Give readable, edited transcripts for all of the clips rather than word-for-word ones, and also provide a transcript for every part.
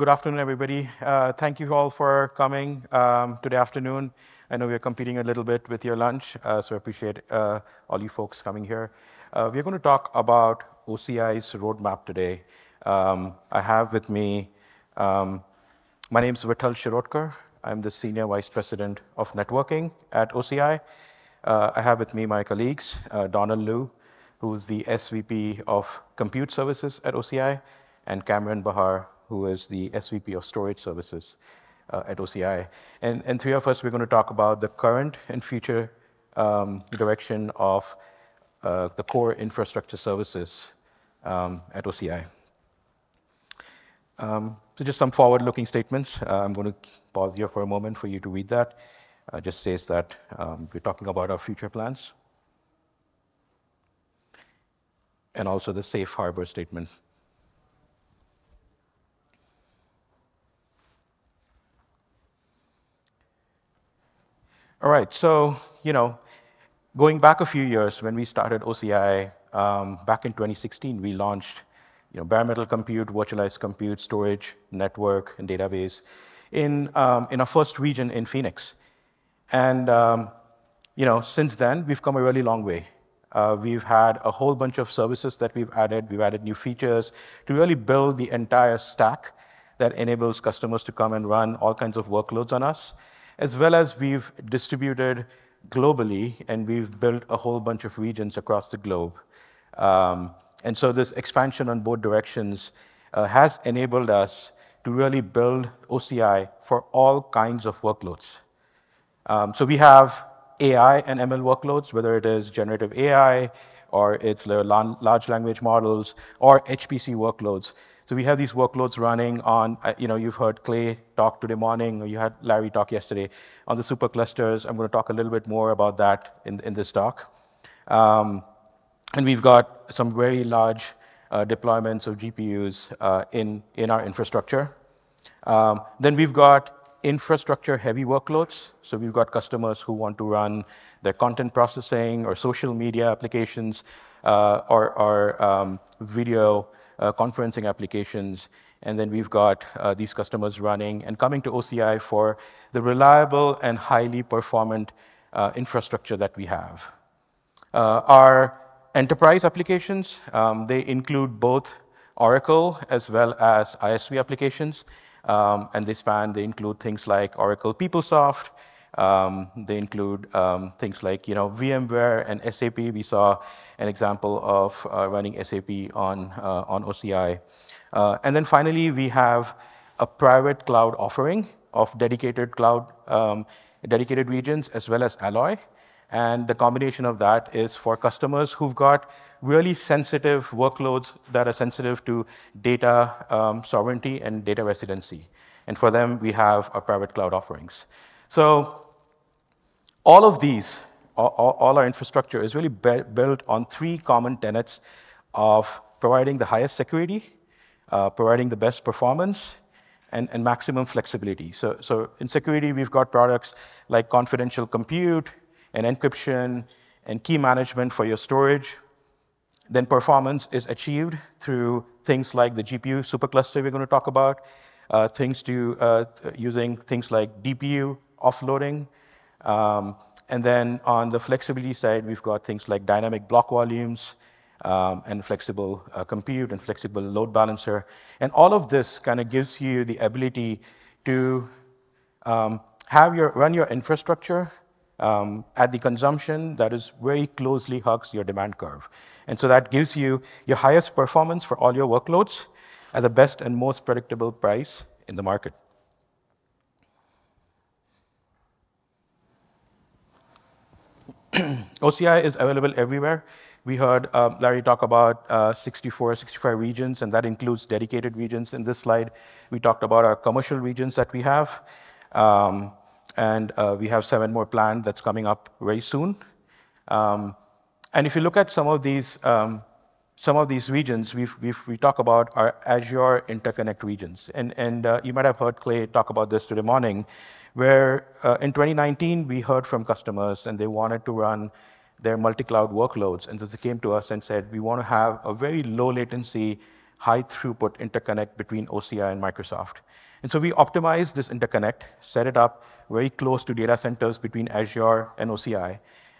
Good afternoon, everybody. Thank you all for coming today afternoon. I know we are competing a little bit with your lunch, so I appreciate all you folks coming here. We're going to talk about OCI's roadmap today. I have with me, my name is Vithal Shirodkar. I'm the Senior Vice President of Networking at OCI. I have with me my colleagues, Donald Liu, who is the SVP of Compute Services at OCI, and Cameron Bahar, who is the SVP of Storage Services at OCI. And three of us, we're going to talk about the current and future direction of the core infrastructure services at OCI. So just some forward-looking statements. I'm going to pause here for a moment for you to read that. It just says that we're talking about our future plans. And also the safe harbor statement. All right, so, you know, going back a few years when we started OCI, back in 2016, we launched, bare metal compute, virtualized compute, storage, network, and database in our first region in Phoenix. And, since then, we've come a really long way. We've had a whole bunch of services that we've added. We've added new features to really build the entire stack that enables customers to come and run all kinds of workloads on us, as well as we've distributed globally, and we've built a whole bunch of regions across the globe. And so this expansion on both directions has enabled us to really build OCI for all kinds of workloads. So we have AI and ML workloads, whether it is generative AI, or it's large language models, or HPC workloads. So we have these workloads running on, you've heard Clay talk today morning, or you had Larry talk yesterday on the superclusters. I'm going to talk a little bit more about that in this talk. And we've got some very large deployments of GPUs in our infrastructure. Then we've got infrastructure-heavy workloads. So we've got customers who want to run their content processing or social media applications or video conferencing applications. And then we've got these customers running and coming to OCI for the reliable and highly performant infrastructure that we have. Our enterprise applications, they include both Oracle as well as ISV applications. And they include things like Oracle PeopleSoft. They include things like, VMware and SAP. We saw an example of running SAP on OCI. And then finally, we have a private cloud offering of dedicated cloud, dedicated regions, as well as Alloy. And the combination of that is for customers who've got really sensitive workloads that are sensitive to data sovereignty and data residency. And for them, we have our private cloud offerings. So all of these, all our infrastructure is really built on three common tenets of providing the highest security, providing the best performance, and maximum flexibility. So in security, we've got products like confidential compute, and encryption, and key management for your storage. Then performance is achieved through things like the GPU supercluster we're going to talk about, using things like DPU offloading. And then on the flexibility side, we've got things like dynamic block volumes, and flexible compute, and flexible load balancer. And all of this kind of gives you the ability to run your infrastructure at the consumption that is very closely hugs your demand curve. And so that gives you your highest performance for all your workloads at the best and most predictable price in the market. OCI is available everywhere. We heard Larry talk about 65 regions, and that includes dedicated regions. In this slide, we talked about our commercial regions that we have. And we have 7 more planned that's coming up very soon. And if you look at some of these regions, we talk about our Azure interconnect regions. And you might have heard Clay talk about this today morning, where in 2019, we heard from customers, and they wanted to run their multi-cloud workloads. And so they came to us and said, we want to have a very low latency, high throughput interconnect between OCI and Microsoft. And so we optimized this interconnect, set it up very close to data centers between Azure and OCI,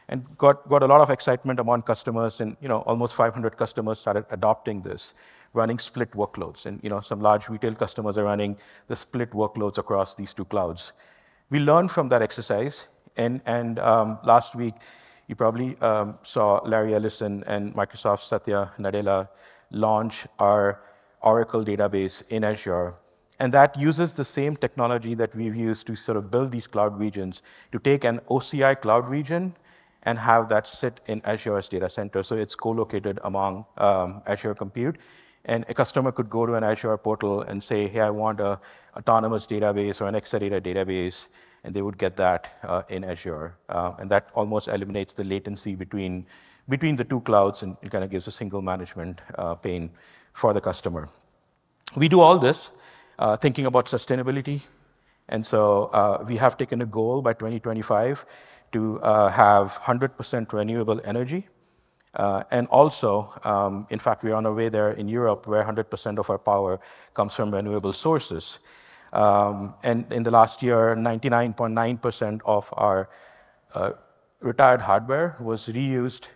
and got a lot of excitement among customers, and almost 500 customers started adopting this, running split workloads. And some large retail customers are running the split workloads across these two clouds. We learned from that exercise, and last week, you probably saw Larry Ellison and Microsoft's Satya Nadella launch our Oracle database in Azure. And that uses the same technology that we've used to sort of build these cloud regions, to take an OCI cloud region and have that sit in Azure's data center. So it's co-located among Azure Compute. And a customer could go to an Azure portal and say, hey, I want an autonomous database or an Exadata database, and they would get that in Azure. And that almost eliminates the latency between the two clouds, and it kind of gives a single management pane for the customer. We do all this thinking about sustainability. And so we have taken a goal by 2025 to have 100% renewable energy. And also, in fact, we're on our way there in Europe, where 100% of our power comes from renewable sources. And in the last year, 99.9% of our retired hardware was reused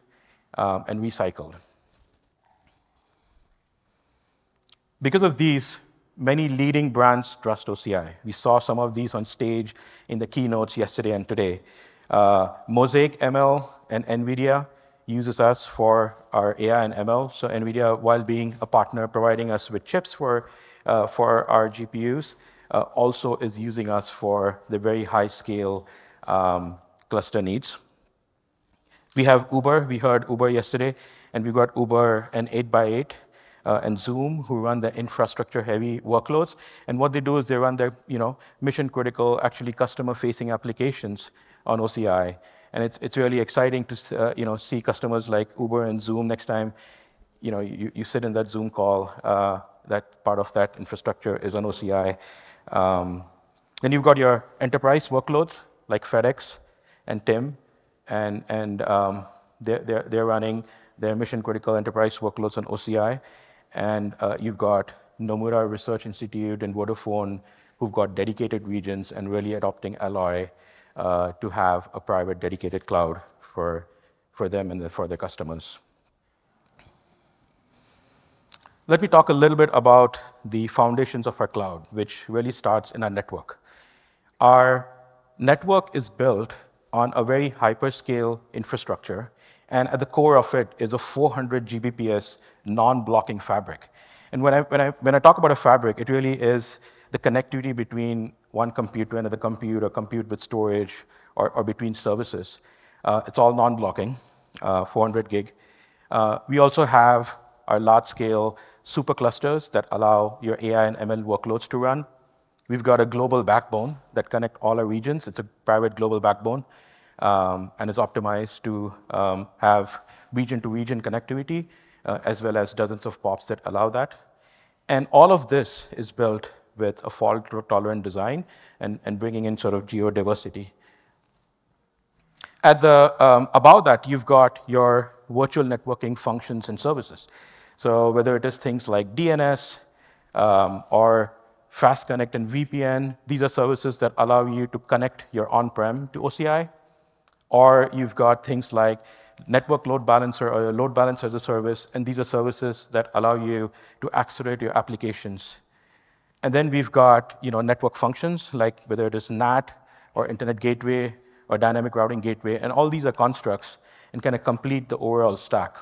and recycled. Because of these, many leading brands trust OCI. We saw some of these on stage in the keynotes yesterday and today. Mosaic ML and NVIDIA uses us for our AI and ML. So NVIDIA, while being a partner, providing us with chips for our GPUs, also is using us for the very high scale cluster needs. We have Uber. We heard Uber yesterday, and we got Uber and 8x8 and Zoom, who run the infrastructure heavy workloads. And what they do is they run their mission critical, actually customer facing applications on OCI. And it's really exciting to see customers like Uber and Zoom next time you sit in that Zoom call, that part of that infrastructure is on OCI. Then you've got your enterprise workloads like FedEx and TIM, and they're running their mission critical enterprise workloads on OCI. And you've got Nomura Research Institute and Vodafone, who've got dedicated regions and really adopting Alloy to have a private dedicated cloud for them and for their customers. Let me talk a little bit about the foundations of our cloud, which really starts in our network. Our network is built on a very hyperscale infrastructure, and at the core of it is a 400 Gbps non-blocking fabric. And when I talk about a fabric, it really is the connectivity between one compute to another compute, or compute with storage, or between services. It's all non-blocking, 400 gig. We also have our large-scale superclusters that allow your AI and ML workloads to run. We've got a global backbone that connects all our regions. It's a private global backbone, and is optimized to have region-to-region connectivity, as well as dozens of POPs that allow that. And all of this is built with a fault-tolerant design and bringing in sort of geo-diversity. At the above that, you've got your virtual networking functions and services. So whether it is things like DNS or Fast Connect and VPN, these are services that allow you to connect your on-prem to OCI. Or you've got things like network load balancer or load balancer as a service, and these are services that allow you to accelerate your applications. And then we've got network functions, like whether it is NAT or Internet Gateway or Dynamic Routing Gateway, and all these are constructs and kind of complete the overall stack.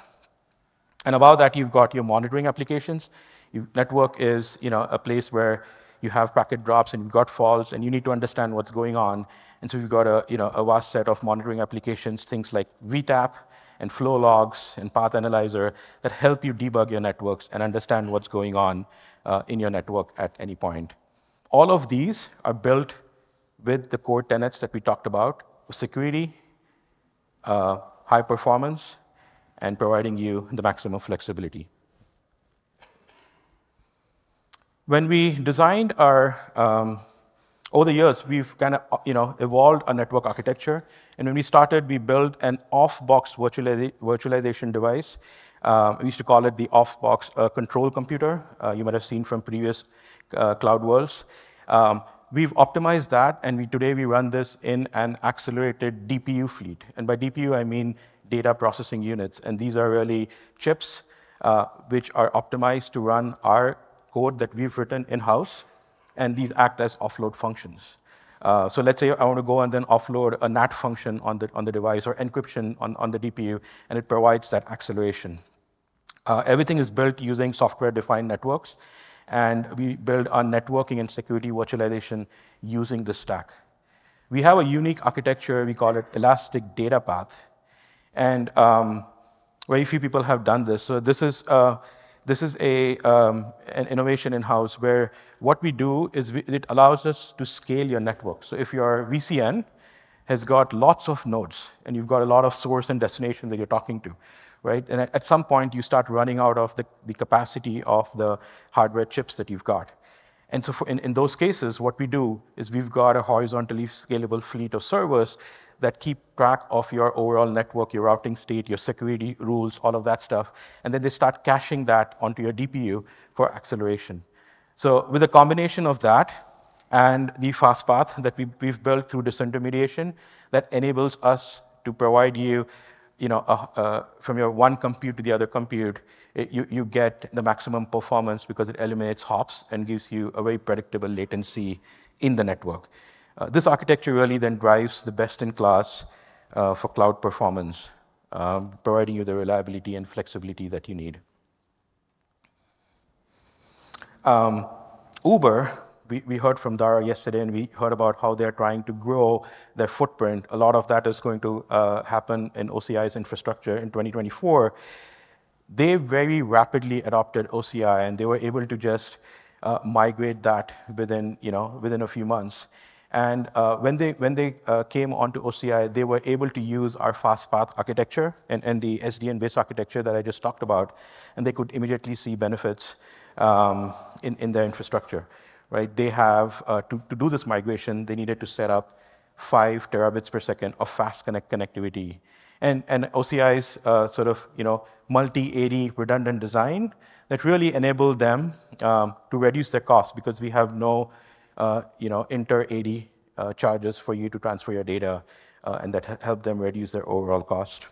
And above that, you've got your monitoring applications. Your network is a place where you have packet drops and you've got faults, and you need to understand what's going on. And so you've got a vast set of monitoring applications, things like VTAP and flow logs and path analyzer that help you debug your networks and understand what's going on in your network at any point. All of these are built with the core tenets that we talked about: security, high performance, and providing you the maximum flexibility. When we designed our, over the years, we've kind of evolved our network architecture. And when we started, we built an off-box virtualization device We used to call it the off-box control computer. You might have seen from previous cloud worlds. We've optimized that, and today we run this in an accelerated DPU fleet. And by DPU, I mean data processing units. And these are really chips which are optimized to run our code that we've written in-house, and these act as offload functions. So let's say I want to go and then offload a NAT function on the device or encryption on the DPU, and it provides that acceleration. Everything is built using software-defined networks, and we build our networking and security virtualization using the stack. We have a unique architecture. We call it Elastic Data Path, and very few people have done this. So this is an innovation in-house where what we do is it allows us to scale your network. So if your VCN has got lots of nodes and you've got a lot of source and destination that you're talking to, right? And at some point, you start running out of the capacity of the hardware chips that you've got. And so in those cases, what we do is we've got a horizontally scalable fleet of servers that keep track of your overall network, your routing state, your security rules, all of that stuff. And then they start caching that onto your DPU for acceleration. So with a combination of that and the fast path that we've built through disintermediation, that enables us to provide you, from your one compute to the other compute, you get the maximum performance because it eliminates hops and gives you a very predictable latency in the network. This architecture really then drives the best-in-class for cloud performance, providing you the reliability and flexibility that you need. Uber, we heard from Dara yesterday, and we heard about how they're trying to grow their footprint. A lot of that is going to happen in OCI's infrastructure in 2024. They very rapidly adopted OCI, and they were able to just migrate that within a few months. And when they came onto OCI, they were able to use our fast path architecture and the SDN-based architecture that I just talked about, and they could immediately see benefits in their infrastructure. Right? They have, to do this migration, they needed to set up 5 terabits per second of fast connectivity. And OCI's multi-AD redundant design that really enabled them to reduce their costs, because we have no inter-AD charges for you to transfer your data, and that helped them reduce their overall cost.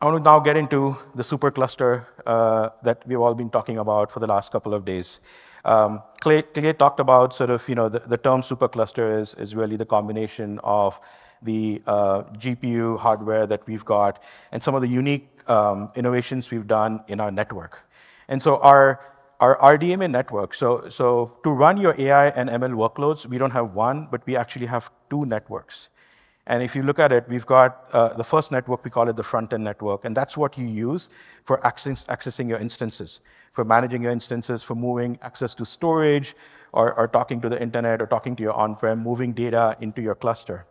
I want to now get into the supercluster that we've all been talking about for the last couple of days. Clay talked about the term supercluster is really the combination of the GPU hardware that we've got and some of the unique innovations we've done in our network. And so our RDMA network, so to run your AI and ML workloads, we don't have one, but we actually have 2 networks. And if you look at it, we've got the first network, we call it the front-end network, and that's what you use for accessing your instances, for managing your instances, for moving access to storage, or talking to the internet, or talking to your on-prem, moving data into your cluster.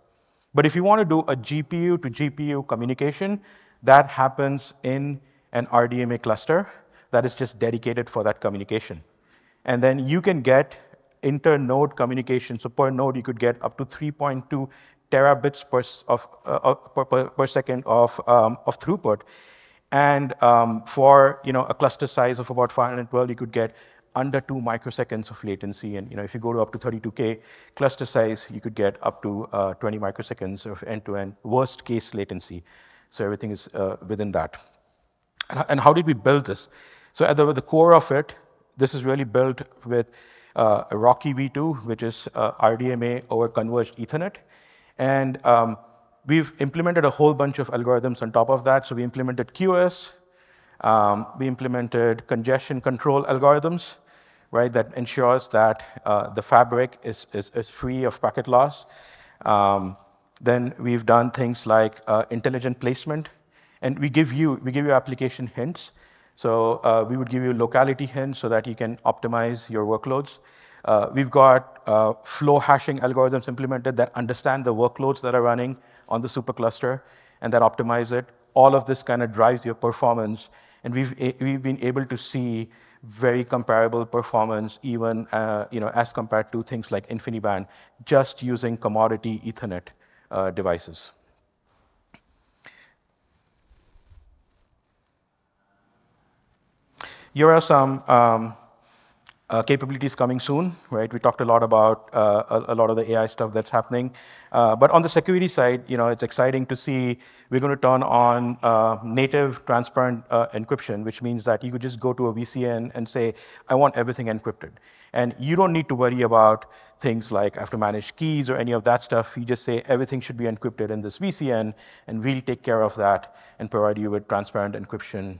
But if you want to do a GPU to GPU communication, that happens in an RDMA cluster that is just dedicated for that communication. And then you can get inter-node communication. So per node, you could get up to 3.2 terabits per second of throughput. And for a cluster size of about 512, you could get under 2 microseconds of latency. And if you go to up to 32K cluster size, you could get up to 20 microseconds of end-to-end worst case latency. So everything is within that. And how did we build this? So at the core of it, this is really built with RoCE V2, which is RDMA over converged Ethernet. And we've implemented a whole bunch of algorithms on top of that. So we implemented QoS. We implemented congestion control algorithms, right, that ensures that the fabric is free of packet loss. Then we've done things like intelligent placement, and we give you application hints. So we would give you locality hints so that you can optimize your workloads. We've got flow hashing algorithms implemented that understand the workloads that are running on the supercluster and that optimize it. All of this kind of drives your performance, and we've been able to see very comparable performance, even as compared to things like InfiniBand, just using commodity Ethernet. devices. Here are some capabilities coming soon, right? We talked a lot about a lot of the AI stuff that's happening. But on the security side, you know, it's exciting to see we're going to turn on native transparent encryption, which means that you could just go to a VCN and say, I want everything encrypted. And you don't need to worry about things like I have to manage keys or any of that stuff. You just say everything should be encrypted in this VCN, and we'll take care of that and provide you with transparent encryption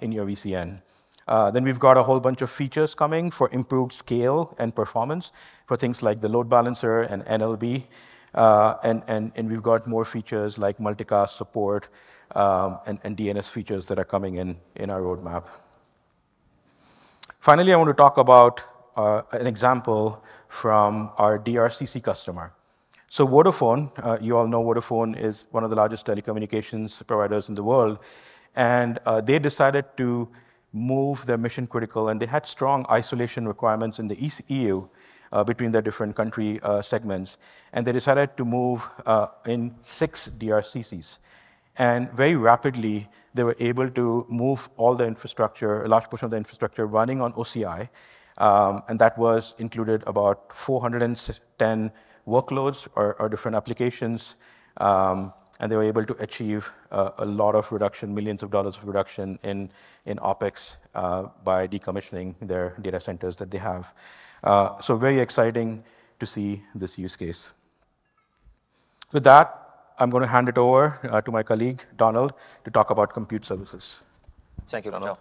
in your VCN. Then we've got a whole bunch of features coming for improved scale and performance for things like the load balancer and NLB. And we've got more features like multicast support and DNS features that are coming in our roadmap. Finally, I want to talk about an example from our DRCC customer. So Vodafone, you all know Vodafone is one of the largest telecommunications providers in the world. And they decided to move their mission critical, and they had strong isolation requirements in the EU between their different country segments. And they decided to move in 6 DRCCs. And very rapidly, they were able to move all the infrastructure, a large portion of the infrastructure running on OCI. And that was included about 410 workloads or different applications. And they were able to achieve a lot of reduction, millions of dollars of reduction in OPEX by decommissioning their data centers that they have. So very exciting to see this use case. With that, I'm going to hand it over to my colleague, Donald, to talk about compute services. Thank you, Donald.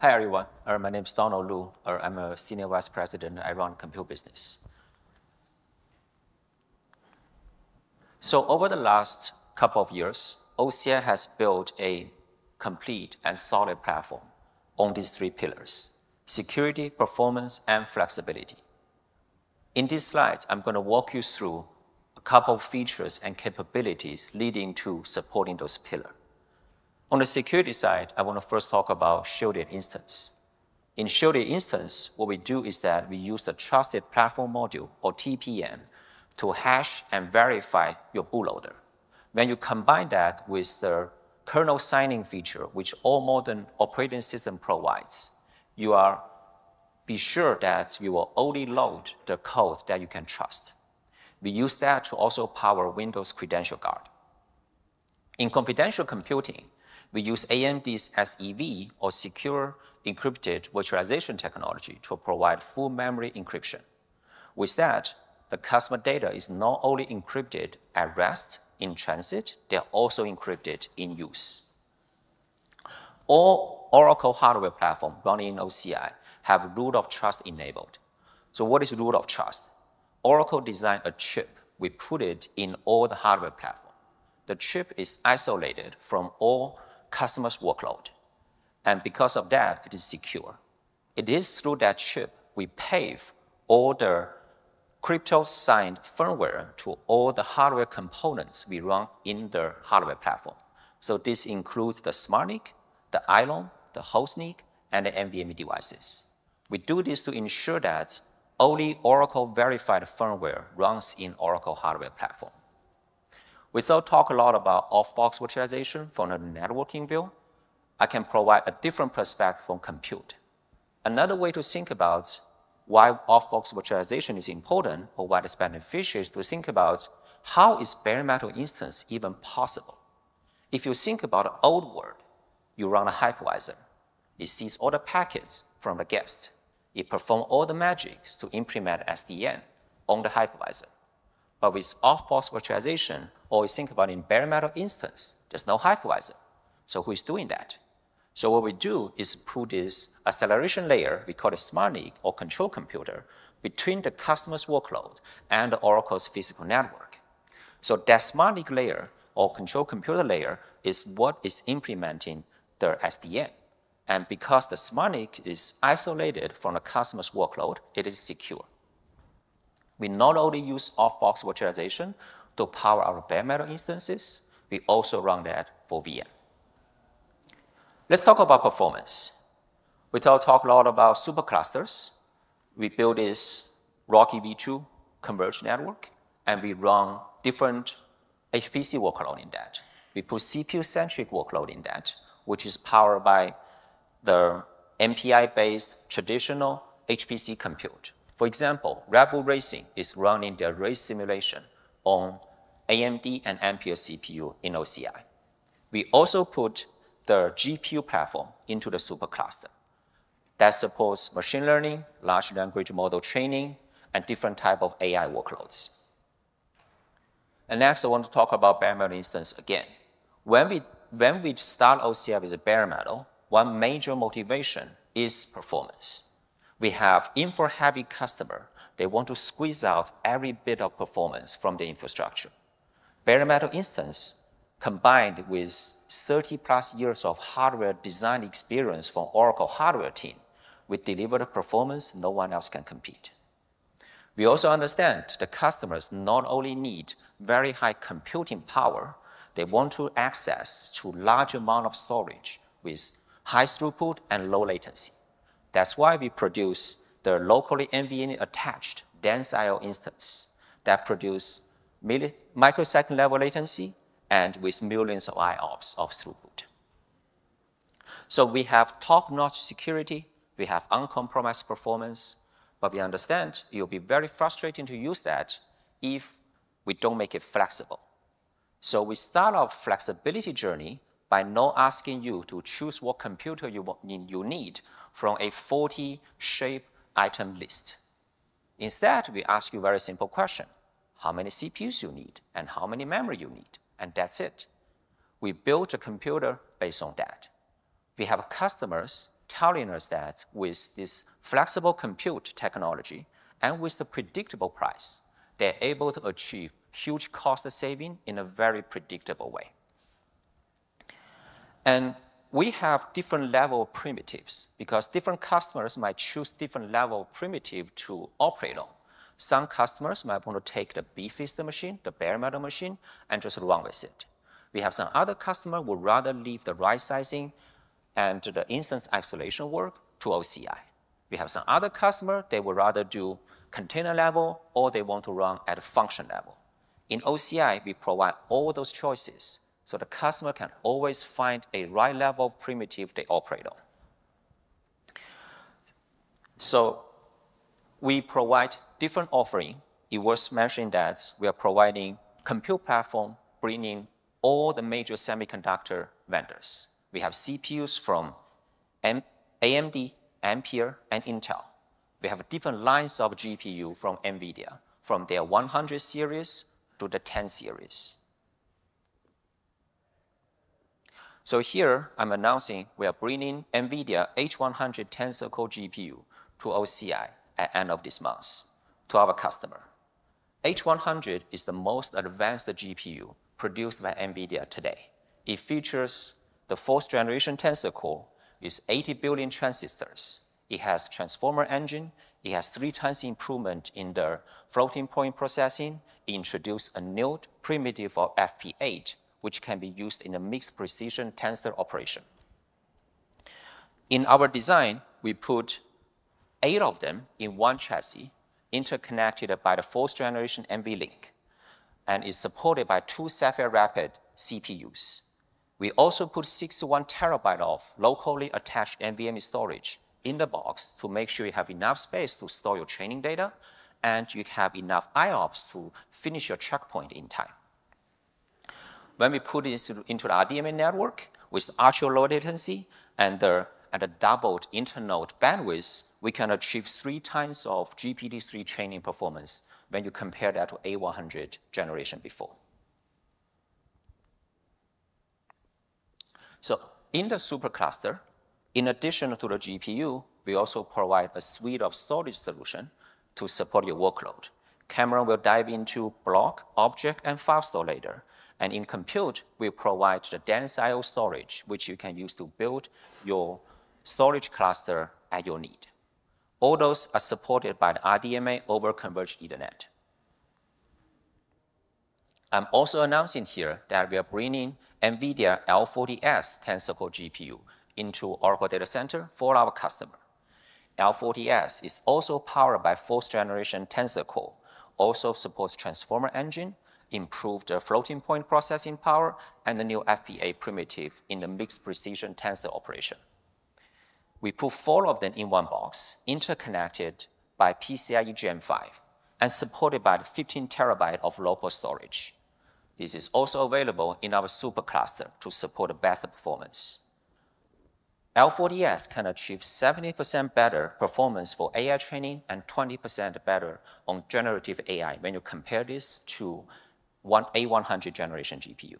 Hi, everyone. My name is Donald Liu. I'm a senior vice president. I run compute business. So over the last couple of years, OCI has built a complete and solid platform on these 3 pillars: security, performance, and flexibility. In this slide, I'm going to walk you through a couple of features and capabilities leading to supporting those pillars. On the security side, I want to first talk about shielded instance. In shielded instance, what we do is that we use the Trusted Platform Module, or TPM, to hash and verify your bootloader. When you combine that with the kernel signing feature, which all modern operating system provides, you are be sure that you will only load the code that you can trust. We use that to also power Windows Credential Guard. In confidential computing, we use AMD's SEV, or Secure Encrypted Virtualization Technology, to provide full memory encryption. With that, the customer data is not only encrypted at rest, in transit, they're also encrypted in use. All Oracle hardware platforms running in OCI have root of trust enabled. So what is root of trust? Oracle designed a chip. We put it in all the hardware platform. The chip is isolated from all customers' workload. And because of that, it is secure. It is through that chip we pave all the crypto-signed firmware to all the hardware components we run in the hardware platform. So this includes the SmartNIC, the ILON, the HostNIC, and the NVMe devices. We do this to ensure that only Oracle-verified firmware runs in Oracle hardware platform. We still talk a lot about off-box virtualization from a networking view. I can provide a different perspective from compute. Another way to think about why off-box virtualization is important, or why it's beneficial, is to think about how is bare metal instance even possible? If you think about the old world, you run a hypervisor. It sees all the packets from the guest. It performs all the magic to implement SDN on the hypervisor. But with off-box virtualization, or you think about in bare metal instance, there's no hypervisor. So who is doing that? So what we do is put this acceleration layer, we call it SmartNIC, or control computer, between the customer's workload and Oracle's physical network. So that SmartNIC layer, or control computer layer, is what is implementing the SDN. And because the SmartNIC is isolated from the customer's workload, it is secure. We not only use off-box virtualization to power our bare metal instances, we also run that for VM. Let's talk about performance. We talk a lot about superclusters. We build this RoCE V2 converged network, and we run different HPC workload in that. We put CPU-centric workload in that, which is powered by the MPI-based traditional HPC compute. For example, Rebel Racing is running their race simulation on AMD and Ampere CPU in OCI. We also put the GPU platform into the supercluster that supports machine learning, large language model training, and different type of AI workloads. And next, I want to talk about bare metal instance again. When we start OCI with a bare metal, one major motivation is performance. We have infra-heavy customer. They want to squeeze out every bit of performance from the infrastructure. Bare metal instance combined with 30-plus years of hardware design experience from Oracle hardware team, we deliver the performance no one else can compete. We also understand the customers not only need very high computing power, they want to access to large amount of storage with high throughput and low latency. That's why we produce the locally NVMe attached dense I/O instance that produce microsecond level latency and with millions of IOPS of throughput. So we have top-notch security, we have uncompromised performance, but we understand it will be very frustrating to use that if we don't make it flexible. So we start our flexibility journey by not asking you to choose what computer you need from a 40 shape item list. Instead, we ask you a very simple question: how many CPUs you need and how many memory you need? And that's it. We built a computer based on that. We have customers telling us that with this flexible compute technology and with the predictable price, they're able to achieve huge cost saving in a very predictable way. And we have different level of primitives because different customers might choose different level of primitive to operate on. Some customers might want to take the beefiest machine, the bare metal machine, and just run with it. We have some other customer who would rather leave the right sizing and the instance isolation work to OCI. We have some other customer, they would rather do container level or they want to run at a function level. In OCI, we provide all those choices so the customer can always find a right level of primitive they operate on. So we provide different offering. It was mentioned that we are providing compute platform, bringing all the major semiconductor vendors. We have CPUs from AMD, Ampere, and Intel. We have different lines of GPU from NVIDIA, from their 100 series to the 10 series. So here, I'm announcing we are bringing NVIDIA H100 Tensor Core GPU to OCI at end of this month to our customer. H100 is the most advanced GPU produced by NVIDIA today. It features the 4th generation Tensor Core with 80 billion transistors. It has transformer engine. It has 3 times improvement in the floating point processing. It introduced a new primitive of FP8, which can be used in a mixed precision tensor operation. In our design, we put 8 of them in one chassis, interconnected by the 4th generation NVLink, and is supported by 2 Sapphire Rapids CPUs. We also put 61 TB of locally attached NVMe storage in the box to make sure you have enough space to store your training data, and you have enough IOPS to finish your checkpoint in time. When we put it into the RDMA network with ultra low latency and a doubled internode bandwidth, we can achieve 3 times of GPT-3 training performance when you compare that to A100 generation before. So in the supercluster, in addition to the GPU, we also provide a suite of storage solution to support your workload. Cameron will dive into block, object, and file store later. And in compute, we provide the dense I/O storage, which you can use to build your storage cluster at your need. All those are supported by the RDMA over Converged Ethernet. I'm also announcing here that we are bringing NVIDIA L40s Tensor Core GPU into Oracle Data Center for our customer. L40s is also powered by 4th generation Tensor Core also supports transformer engine, improved floating point processing power, and the new FPA primitive in the mixed precision tensor operation. We put four of them in one box, interconnected by PCIe Gen5 and supported by 15 terabytes of local storage. This is also available in our supercluster to support the best performance. L40s can achieve 70% better performance for AI training and 20% better on generative AI when you compare this to A100 generation GPU.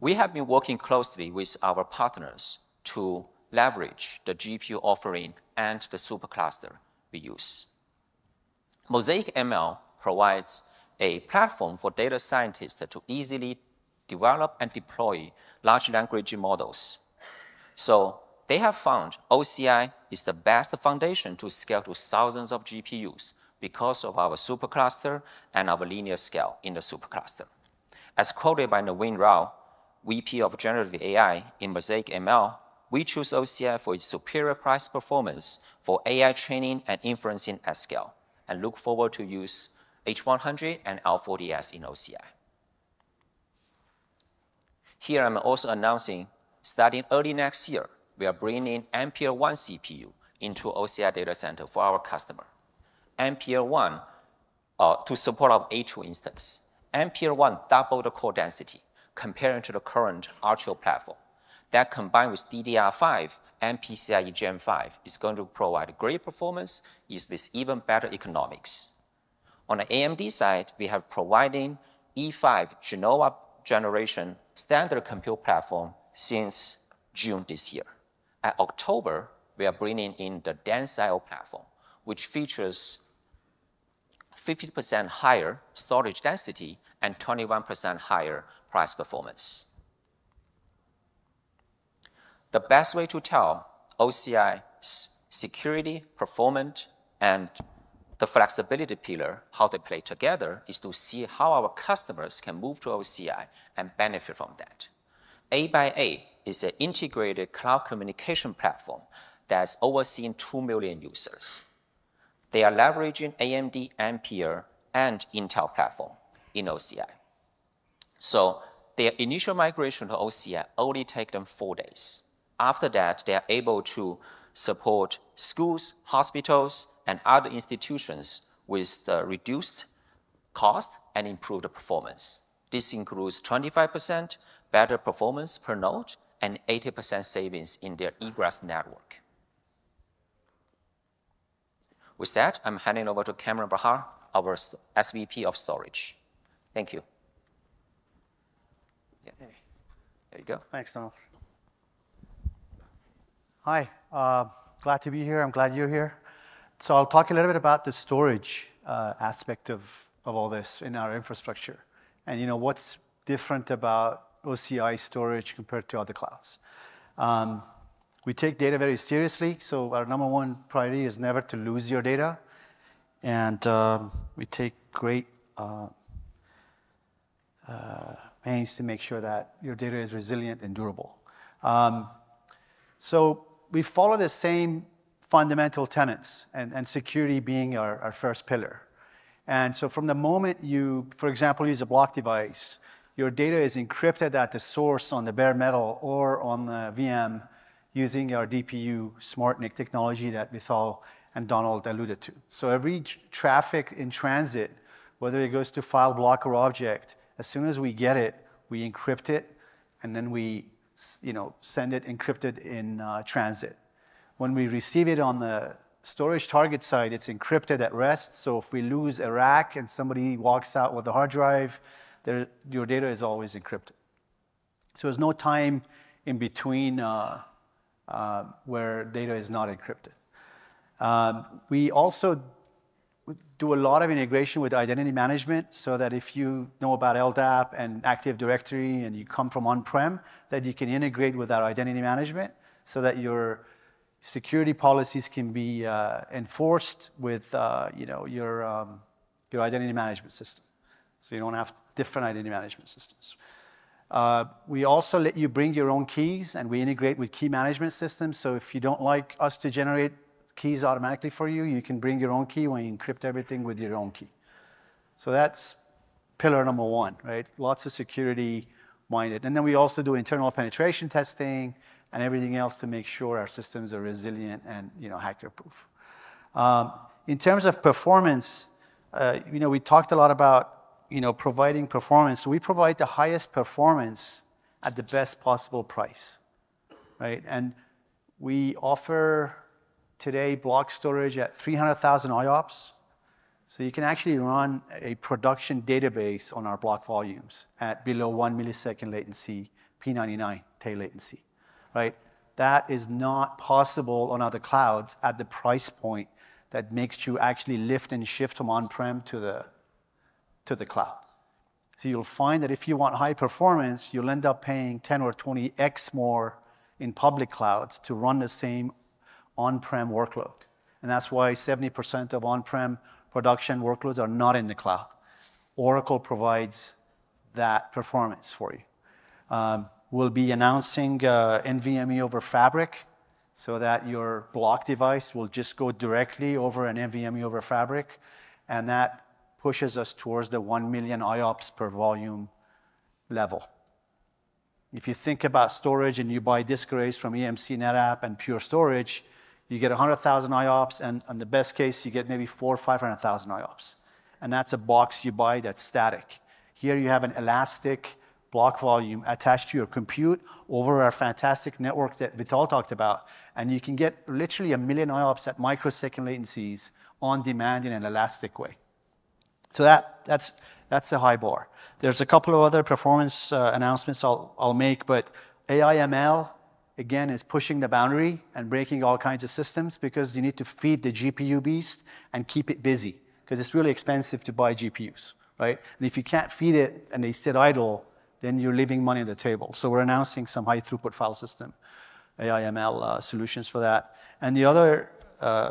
We have been working closely with our partners to leverage the GPU offering and the supercluster we use. Mosaic ML provides a platform for data scientists to easily develop and deploy large language models. So they have found OCI is the best foundation to scale to thousands of GPUs because of our supercluster and our linear scale in the supercluster. As quoted by Navin Rao, VP of Generative AI in Mosaic ML, we choose OCI for its superior price performance for AI training and inferencing at scale, and look forward to use H100 and L40s in OCI. Here I'm also announcing, starting early next year, we are bringing Ampere One CPU into OCI data center for our customer. Ampere One, to support our A2 instance. Ampere One doubled the core density comparing to the current Archeo platform. That combined with DDR5 and PCIe Gen 5 is going to provide great performance with even better economics. On the AMD side, we have providing E5 Genoa generation standard compute platform since June this year. At October, we are bringing in the Densile platform, which features 50% higher storage density and 21% higher price performance. The best way to tell OCI's security, performance, and the flexibility pillar, how they play together, is to see how our customers can move to OCI and benefit from that. 8x8 is an integrated cloud communication platform that's overseeing 2 million users. They are leveraging AMD, Ampere, and Intel platform in OCI. So their initial migration to OCI only takes them 4 days. After that, they are able to support schools, hospitals, and other institutions with the reduced cost and improved performance. This includes 25% better performance per node and 80% savings in their egress network. With that, I'm handing over to Cameron Bahar, our SVP of Storage. Thank you. Yeah. Hey. There you go. Thanks, Donald. Hi. Glad to be here. I'm glad you're here. So I'll talk a little bit about the storage aspect of all this in our infrastructure, and what's different about OCI storage compared to other clouds. We take data very seriously, so our number one priority is never to lose your data, and we take great pains to make sure that your data is resilient and durable. So we follow the same fundamental tenets, and security being our first pillar. And so from the moment you, for example, use a block device, your data is encrypted at the source on the bare metal or on the VM using our DPU SmartNIC technology that Vithal and Donald alluded to. So every traffic in transit, whether it goes to file, block, or object, as soon as we get it, we encrypt it, and then we send it encrypted in transit. When we receive it on the storage target side, it's encrypted at rest, so if we lose a rack and somebody walks out with a hard drive, your data is always encrypted. So there's no time in between where data is not encrypted. We also do a lot of integration with identity management so that if you know about LDAP and Active Directory and you come from on-prem, that you can integrate with our identity management so that your security policies can be enforced with your identity management system. So you don't have different identity management systems. We also let you bring your own keys, and we integrate with key management systems. So if you don't like us to generate keys automatically for you. You can bring your own key when you encrypt everything with your own key. So that's pillar number one, right? Lots of security minded. And then we also do internal penetration testing and everything else to make sure our systems are resilient and, you know, hacker-proof. In terms of performance, you know, we talked a lot about, you know, providing performance. So we provide the highest performance at the best possible price, right? And we offer today block storage at 300,000 IOPS. So you can actually run a production database on our block volumes at below 1 millisecond latency, P99 tail latency, right? That is not possible on other clouds at the price point that makes you actually lift and shift from on-prem to the cloud. So you'll find that if you want high performance, you'll end up paying 10 or 20x more in public clouds to run the same on-prem workload. And that's why 70% of on-prem production workloads are not in the cloud. Oracle provides that performance for you. We'll be announcing NVMe over Fabric so that your block device will just go directly over an NVMe over Fabric, and that pushes us towards the 1 million IOPS per volume level. If you think about storage and you buy disk arrays from EMC, NetApp, and Pure Storage, you get 100,000 IOPS, and on the best case, you get maybe 400,000 or 500,000 IOPS. And that's a box you buy that's static. Here you have an elastic block volume attached to your compute over our fantastic network that Vithal talked about. And you can get literally 1 million IOPS at microsecond latencies on demand in an elastic way. So that's a high bar. There's a couple of other performance announcements I'll make, but AI/ML, again, is pushing the boundary and breaking all kinds of systems because you need to feed the GPU beast and keep it busy because it's really expensive to buy GPUs, right? And if you can't feed it and they sit idle, then you're leaving money on the table. So we're announcing some high-throughput file system, AI/ML solutions for that. And the other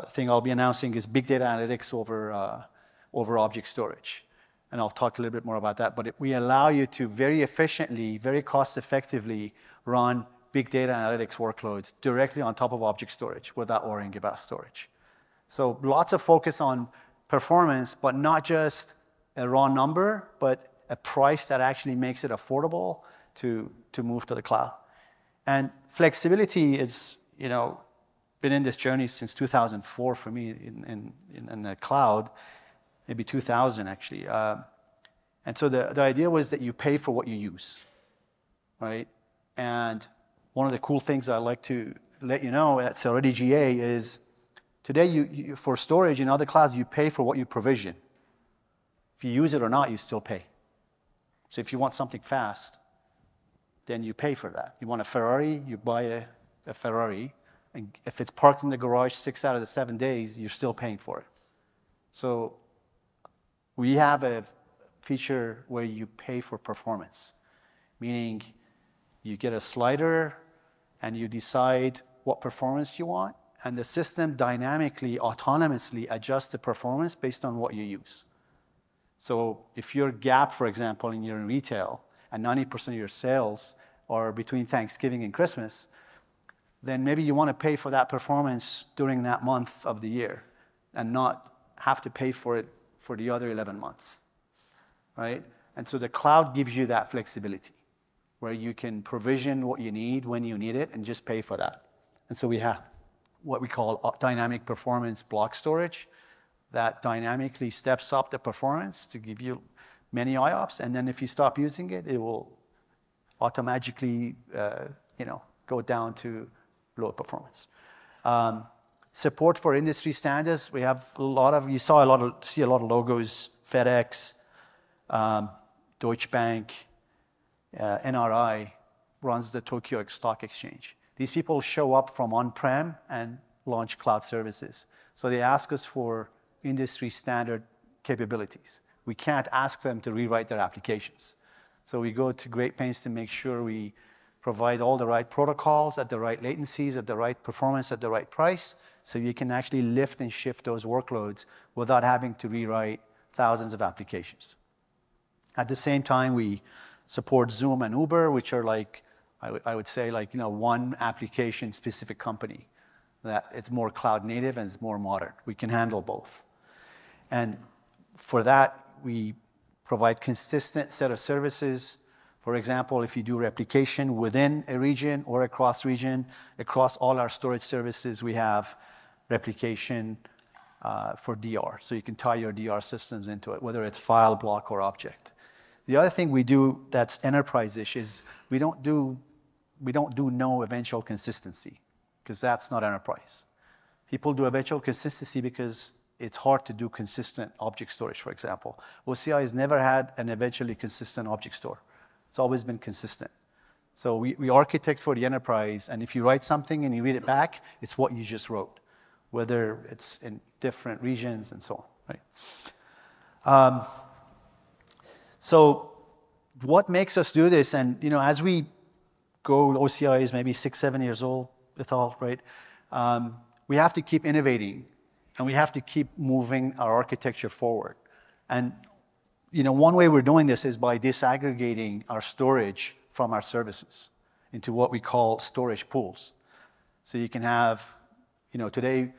thing I'll be announcing is big data analytics over object storage. And I'll talk a little bit more about that, but we allow you to very efficiently, very cost-effectively run big data analytics workloads directly on top of object storage without worrying about storage. So lots of focus on performance, but not just a raw number, but a price that actually makes it affordable to move to the cloud. And flexibility is, you know, been in this journey since 2004 for me in the cloud. Maybe 2000 actually. And so the idea was that you pay for what you use, right? And one of the cool things I like to let you know, it's already GA, is today you for storage in other clouds, you pay for what you provision. If you use it or not, you still pay. So if you want something fast, then you pay for that. You want a Ferrari, you buy a Ferrari, and if it's parked in the garage 6 out of the 7 days, you're still paying for it. So we have a feature where you pay for performance, meaning you get a slider and you decide what performance you want, and the system dynamically, autonomously adjusts the performance based on what you use. So if your Gap, for example, and you're in retail, and 90% of your sales are between Thanksgiving and Christmas, then maybe you want to pay for that performance during that month of the year and not have to pay for it for the other 11 months, right? And so the cloud gives you that flexibility where you can provision what you need when you need it and just pay for that. And so we have what we call dynamic performance block storage that dynamically steps up the performance to give you many IOPS. And then if you stop using it, it will automatically you know, go down to low performance. Support for industry standards. We have a lot of, see a lot of logos, FedEx, Deutsche Bank, NRI runs the Tokyo Stock Exchange. These people show up from on-prem and launch cloud services. So they ask us for industry standard capabilities. We can't ask them to rewrite their applications. So we go to great pains to make sure we provide all the right protocols at the right latencies, at the right performance, at the right price, so you can actually lift and shift those workloads without having to rewrite thousands of applications. At the same time, we support Zoom and Uber, which are like, I would say, like, you know, one application-specific company. that it's more cloud native and it's more modern. We can handle both. And for that, we provide consistent set of services. For example, if you do replication within a region or across region, across all our storage services, we have replication for DR. So you can tie your DR systems into it, whether it's file, block, or object. The other thing we do that's enterprise-ish is we don't do no eventual consistency, because that's not enterprise. People do eventual consistency because it's hard to do consistent object storage, for example. OCI has never had an eventually consistent object store. It's always been consistent. So we architect for the enterprise, and if you write something and you read it back, it's what you just wrote, whether it's in different regions and so on, right? So what makes us do this? And, you know, as we go, OCI is maybe 6, 7 years old, Vithal, right? We have to keep innovating, and we have to keep moving our architecture forward. And you know, one way we're doing this is by disaggregating our storage from our services into what we call storage pools. So you can have, you know, today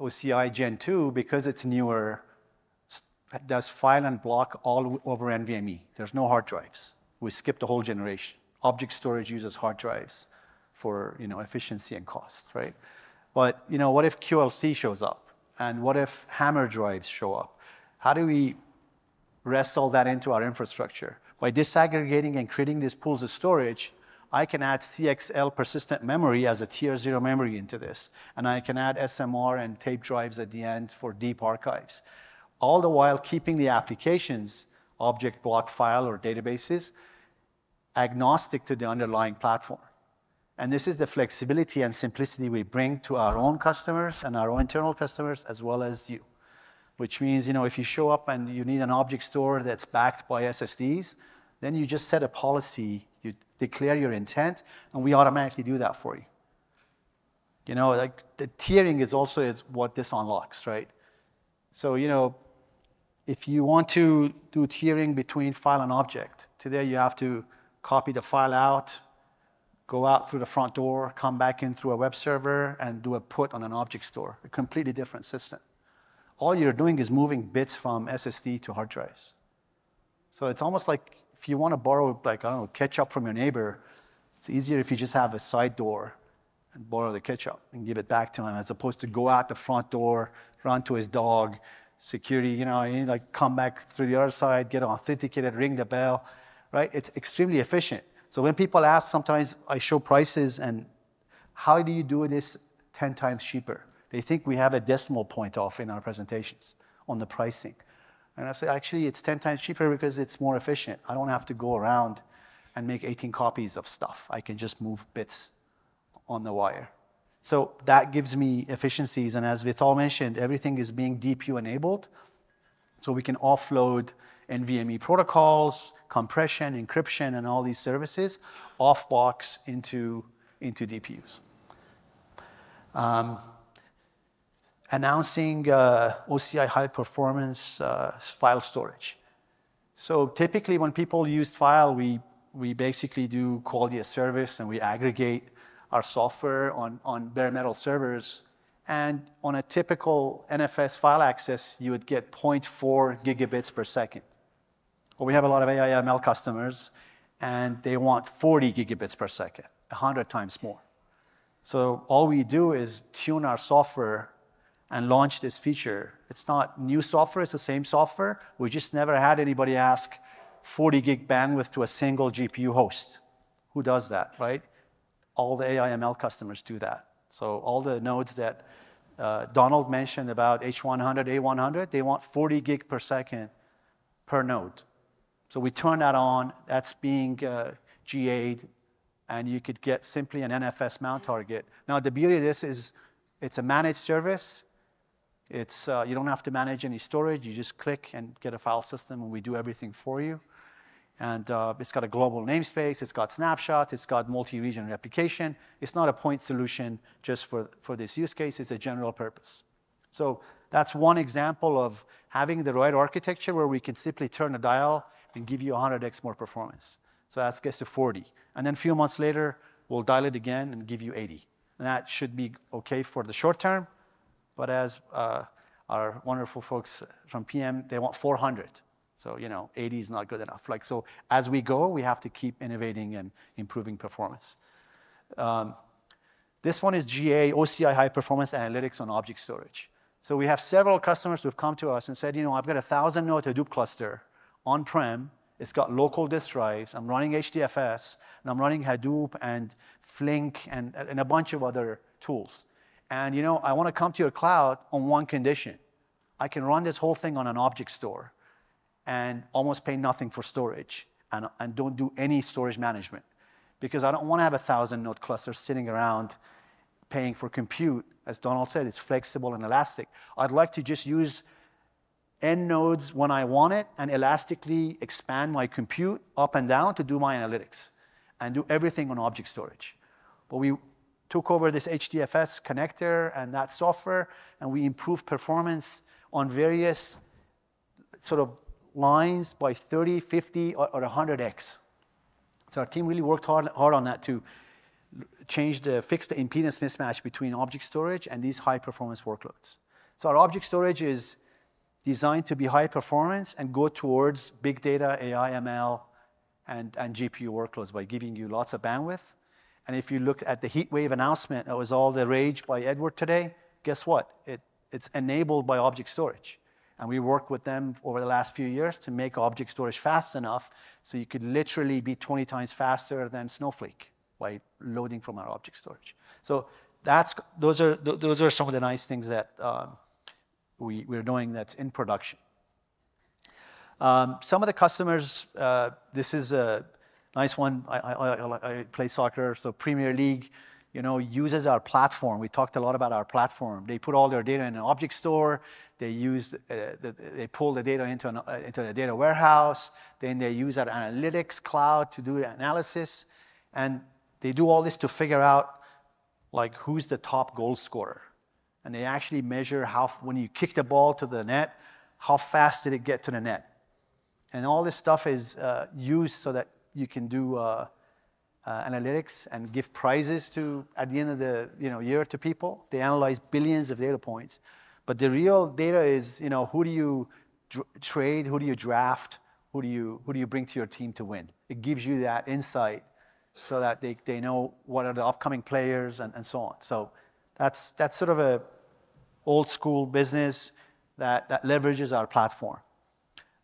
OCI Gen 2, because it's newer, does file and block all over NVMe. There's no hard drives. We skipped the whole generation. Object storage uses hard drives for, you know, efficiency and cost, right? But, you know, what if QLC shows up? And what if hammer drives show up? How do we wrestle that into our infrastructure? By disaggregating and creating these pools of storage, I can add CXL persistent memory as a tier 0 memory into this, and I can add SMR and tape drives at the end for deep archives, all the while keeping the applications, object, block, file, or databases, agnostic to the underlying platform. And this is the flexibility and simplicity we bring to our own customers and our own internal customers, as well as you. Which means, you know, if you show up and you need an object store that's backed by SSDs, then you just set a policy, you declare your intent, and we automatically do that for you. You know, like the tiering is also what this unlocks, right? So, you know, if you want to do tiering between file and object, today you have to copy the file out, go out through the front door, come back in through a web server, and do a put on an object store, a completely different system. All you're doing is moving bits from SSD to hard drives. So it's almost like if you want to borrow, like, I don't know, ketchup from your neighbor, it's easier if you just have a side door and borrow the ketchup and give it back to him, as opposed to go out the front door, run to his dog, security, you know, and, like, come back through the other side, get authenticated, ring the bell, right? It's extremely efficient. So when people ask, sometimes I show prices and how do you do this 10 times cheaper? They think we have a decimal point off in our presentations on the pricing. And I say, actually, it's 10 times cheaper because it's more efficient. I don't have to go around and make 18 copies of stuff. I can just move bits on the wire. So that gives me efficiencies. And as Vithal mentioned, everything is being DPU enabled. So we can offload NVMe protocols, compression, encryption, and all these services off box into DPUs. Announcing OCI high-performance file storage. So typically when people use file, we basically do quality of service and we aggregate our software on bare metal servers. And on a typical NFS file access, you would get 0.4 gigabits per second. Well, we have a lot of AI ML customers, and they want 40 gigabits per second, 100 times more. So all we do is tune our software and launch this feature. It's not new software, it's the same software. We just never had anybody ask 40 gig bandwidth to a single GPU host. Who does that, right? All the AI ML customers do that. So all the nodes that Donald mentioned about H100, A100, they want 40 gig per second per node. So we turn that on, that's being GA'd, and you could get simply an NFS mount target. Now the beauty of this is it's a managed service. It's, you don't have to manage any storage. You just click and get a file system, and we do everything for you. And it's got a global namespace. It's got snapshots. It's got multi-region replication. It's not a point solution just for this use case. It's a general purpose. So that's one example of having the right architecture where we can simply turn a dial and give you 100x more performance. So that gets to 40. And then a few months later, we'll dial it again and give you 80. That should be okay for the short term, but as our wonderful folks from PM, they want 400. So, you know, 80 is not good enough. Like, so as we go, we have to keep innovating and improving performance. This one is GA, OCI High Performance Analytics on Object Storage. So we have several customers who've come to us and said, you know, I've got a 1,000-node Hadoop cluster on-prem. It's got local disk drives. I'm running HDFS, and I'm running Hadoop and Flink and a bunch of other tools. And, you know, I want to come to your cloud on one condition. I can run this whole thing on an object store and almost pay nothing for storage and don't do any storage management, because I don't want to have a 1,000-node cluster sitting around paying for compute. As Donald said, it's flexible and elastic. I'd like to just use N nodes when I want it and elastically expand my compute up and down to do my analytics and do everything on object storage. But we took over this HDFS connector and that software, and we improved performance on various sort of lines by 30, 50, or 100x. So our team really worked hard on that to change the, fix the impedance mismatch between object storage and these high performance workloads. So our object storage is designed to be high performance and go towards big data, AI, ML, and GPU workloads by giving you lots of bandwidth. And if you look at the heat wave announcement that was all the rage by Edward today, guess what? It's enabled by object storage. And we worked with them over the last few years to make object storage fast enough so you could literally be 20 times faster than Snowflake by loading from our object storage. So those are some of the nice things that we're doing that's in production. Some of the customers, this is a nice one. I play soccer, so Premier League, you know, uses our platform. We talked a lot about our platform. They put all their data in an object store. They used, they pull the data into a data warehouse. Then they use our analytics cloud to do analysis, and they do all this to figure out like who's the top goal scorer, and they actually measure how when you kick the ball to the net, how fast did it get to the net, and all this stuff is used so that you can do. Analytics and give prizes to, at the end of the year to people. They analyze billions of data points. But the real data is, you know, who do you trade, who do you draft, who do you bring to your team to win? It gives you that insight so that they know what are the upcoming players and so on. So that's sort of a old school business that leverages our platform.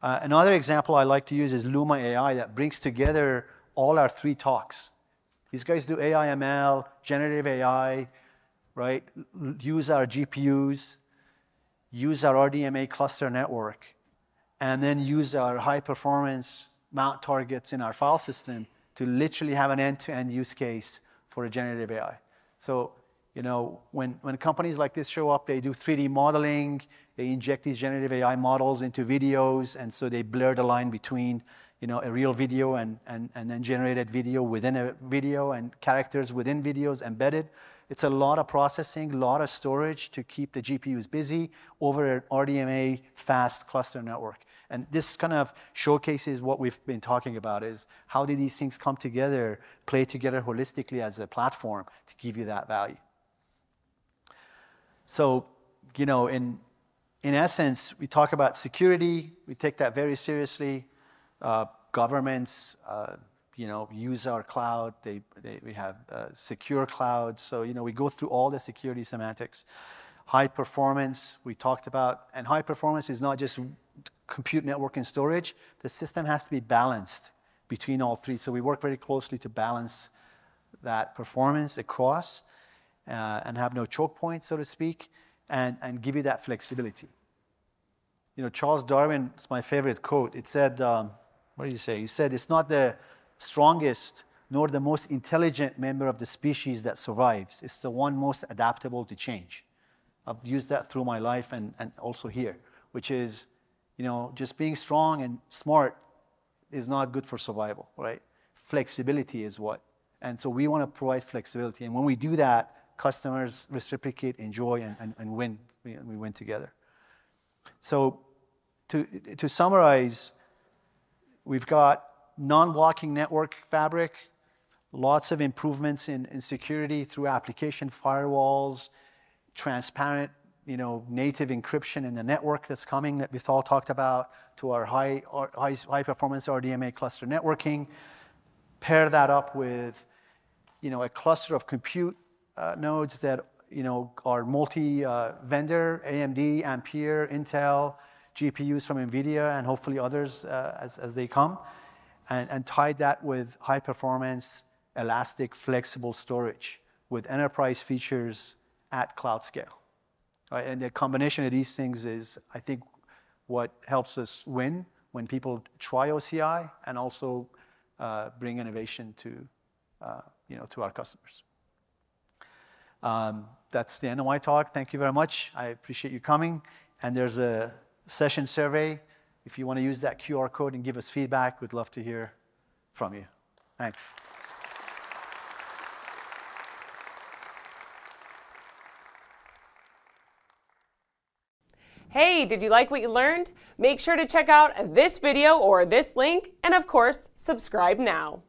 Another example I like to use is Luma AI that brings together all our three talks. These guys do AI, ML, generative AI, right? Use our GPUs, use our RDMA cluster network, and then use our high performance mount targets in our file system to literally have an end-to-end use case for a generative AI. So, you know, when companies like this show up, they do 3D modeling, they inject these generative AI models into videos, and so they blur the line between, you know, a real video and then generated video within a video and characters within videos embedded. It's a lot of processing, a lot of storage to keep the GPUs busy over an RDMA fast cluster network. And this kind of showcases what we've been talking about is how do these things come together, play together holistically as a platform to give you that value. So, you know, in essence, we talk about security. We take that very seriously. Governments, you know, use our cloud. We have secure cloud. So, you know, we go through all the security semantics. High performance, we talked about. And high performance is not just compute, network, and storage. The system has to be balanced between all three. So we work very closely to balance that performance across and have no choke points, so to speak, and give you that flexibility. You know, Charles Darwin, it's my favorite quote. It said, what did he say? He said, it's not the strongest nor the most intelligent member of the species that survives. It's the one most adaptable to change. I've used that through my life and also here, which is, you know, just being strong and smart is not good for survival, right? Flexibility is what. And so we want to provide flexibility. And when we do that, customers reciprocate, enjoy, and win. We win together. So to summarize, we've got non-blocking network fabric, lots of improvements in security through application firewalls, transparent, native encryption in the network that's coming that Vithal talked about, to our high performance RDMA cluster networking. Pair that up with, a cluster of compute nodes that, are multi-vendor, AMD, Ampere, Intel, GPUs from NVIDIA, and hopefully others as they come, and tied that with high-performance, elastic, flexible storage with enterprise features at cloud scale. Right? And the combination of these things is, I think, what helps us win when people try OCI and also bring innovation to our customers. That's the end of my talk. Thank you very much. I appreciate you coming. And there's a session survey. If you want to use that QR code and give us feedback, we'd love to hear from you. Thanks. Hey, did you like what you learned? Make sure to check out this video or this link, and of course, subscribe now.